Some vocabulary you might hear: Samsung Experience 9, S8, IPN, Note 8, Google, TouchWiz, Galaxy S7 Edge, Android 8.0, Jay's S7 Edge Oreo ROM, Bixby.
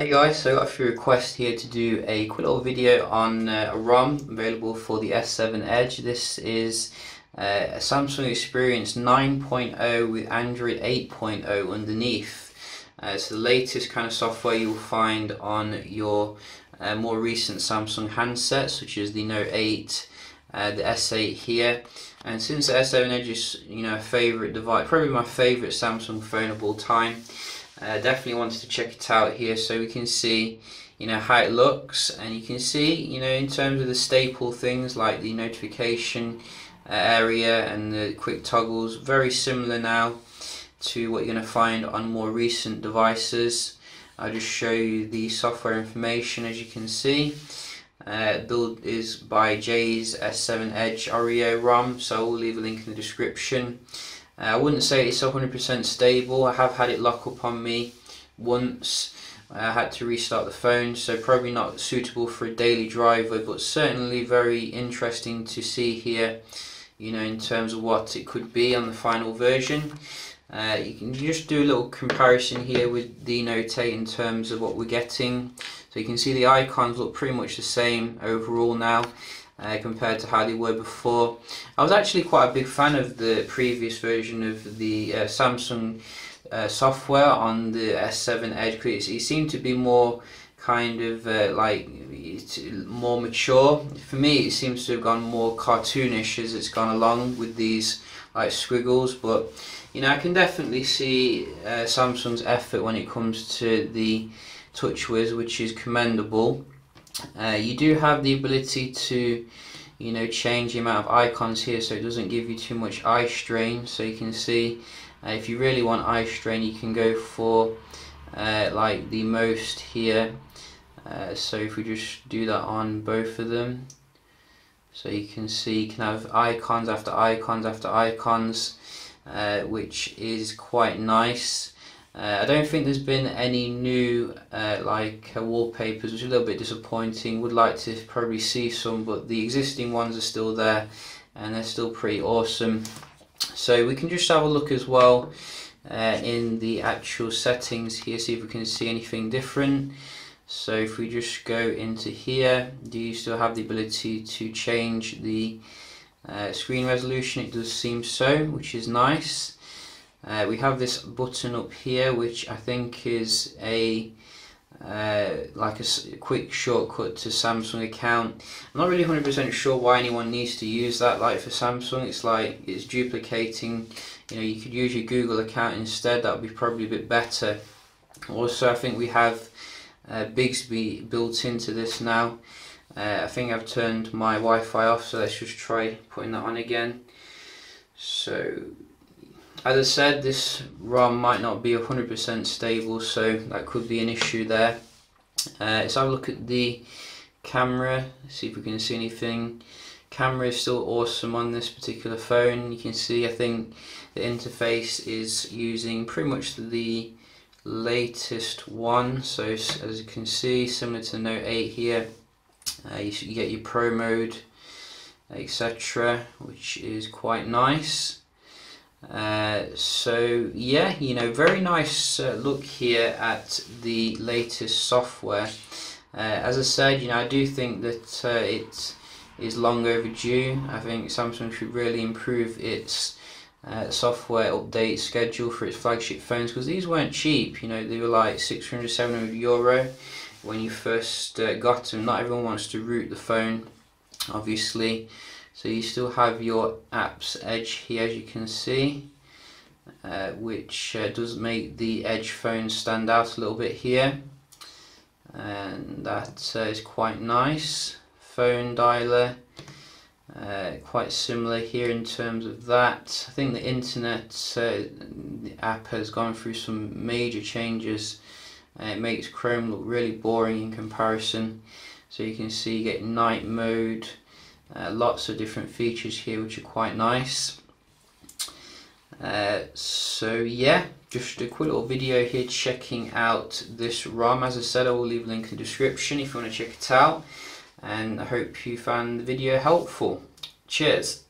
Hey guys, so I got a few requests here to do a quick little video on a ROM available for the S7 Edge. This is a Samsung Experience 9.0 with Android 8.0 underneath. It's the latest kind of software you'll find on your more recent Samsung handsets, such as the Note 8, the S8 here. And since the S7 Edge is, you know, a favourite device, probably my favourite Samsung phone of all time, definitely wanted to check it out here so we can see, you know, how it looks. And you can see, you know, in terms of the staple things like the notification area and the quick toggles, very similar now to what you're going to find on more recent devices. I'll just show you the software information. As you can see, build is by Jay's S7 Edge Oreo ROM, so we'll leave a link in the description. I wouldn't say it's 100% stable. I have had it lock up on me once. I had to restart the phone, so probably not suitable for a daily driver, but certainly very interesting to see here, you know, in terms of what it could be on the final version. You can just do a little comparison here with the Note 8 in terms of what we're getting. So you can see the icons look pretty much the same overall now. Compared to how they were before. I was actually quite a big fan of the previous version of the Samsung software on the S7 Edge. It seemed to be more kind of like more mature. For me, it seems to have gone more cartoonish as it's gone along with these like squiggles, but you know, I can definitely see Samsung's effort when it comes to the TouchWiz, which is commendable. You do have the ability to, you know, change the amount of icons here so it doesn't give you too much eye strain. So you can see if you really want eye strain, you can go for like the most here. So if we just do that on both of them, so you can see you can have icons after icons after icons, which is quite nice. I don't think there's been any new wallpapers, which is a little bit disappointing. Would like to probably see some, but the existing ones are still there and they're still pretty awesome. So we can just have a look as well in the actual settings here, see if we can see anything different. So if we just go into here, do you still have the ability to change the screen resolution? It does seem so, which is nice. We have this button up here, which I think is a like a quick shortcut to Samsung account. I'm not really 100% sure why anyone needs to use that. Like for Samsung, it's like it's duplicating. You know, you could use your Google account instead. That would be probably a bit better. Also, I think we have Bixby built into this now. I think I've turned my Wi-Fi off, so let's just try putting that on again. So. As I said, this ROM might not be 100% stable, so that could be an issue there. Let's have a look at the camera, see if we can see anything. Camera is still awesome on this particular phone. You can see, I think, the interface is using pretty much the latest one. So as you can see, similar to the Note 8 here, you get your Pro mode, etc., which is quite nice. So yeah, you know, very nice look here at the latest software. As I said, you know, I do think that it is long overdue. I think Samsung should really improve its software update schedule for its flagship phones, because these weren't cheap. You know, they were like 600, 700 euro when you first got them. Not everyone wants to root the phone, obviously. So you still have your apps Edge here, as you can see, which does make the Edge phone stand out a little bit here, and that is quite nice. Phone dialer, quite similar here in terms of that. I think the internet the app has gone through some major changes. It makes Chrome look really boring in comparison. So you can see you get night mode. Lots of different features here which are quite nice. So yeah, just a quick little video here checking out this ROM. As I said, I will leave a link in the description if you want to check it out, and I hope you found the video helpful. Cheers.